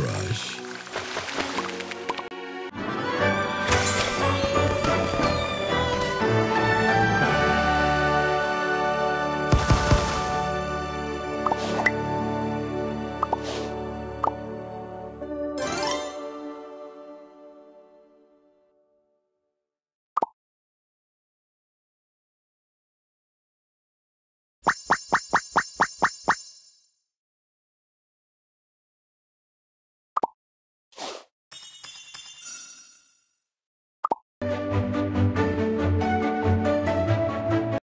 Crush.